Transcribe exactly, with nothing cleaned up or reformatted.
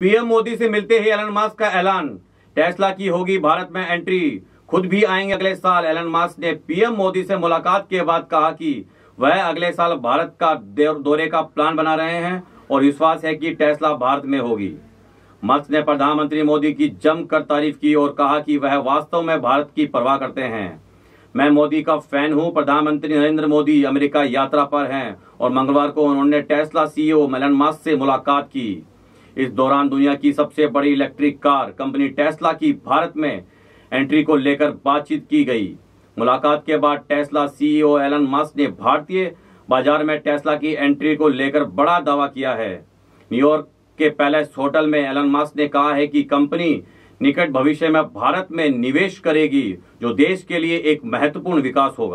PM Modi से मिलते ही Elon mask का ऐलान, टेस्ला की होगी भारत में एंट्री, खुद भी आएंगे अगले साल। एलन मास्क ने पीएम मोदी से मुलाकात के बाद कहा कि वह अगले साल भारत का दौरे का प्लान बना रहे हैं और विश्वास है कि टेस्ला भारत में होगी। मास्क ने प्रधानमंत्री मोदी की जमकर तारीफ की और कहा कि वह वास्तव में भारत की परवाह करते हैं। मैं मोदी का फैन हूं। प्रधानमंत्री नरेंद्र मोदी अमेरिका यात्रा पर हैं और मंगलवार को उन्होंने टेस्ला सीईओ एलन मास्क से मुलाकात की। इस दौरान दुनिया की सबसे बड़ी इलेक्ट्रिक कार कंपनी टेस्ला की भारत में एंट्री को लेकर बातचीत की गई। मुलाकात के बाद टेस्ला सीईओ एलन मास्क ने भारतीय बाजार में टेस्ला की एंट्री को लेकर बड़ा दावा किया है। न्यूयॉर्क के पैलेस होटल में एलन मास्क ने कहा है कि कंपनी निकट भविष्य में भारत में निवेश करेगी, जो देश के लिए एक महत्वपूर्ण विकास होगा।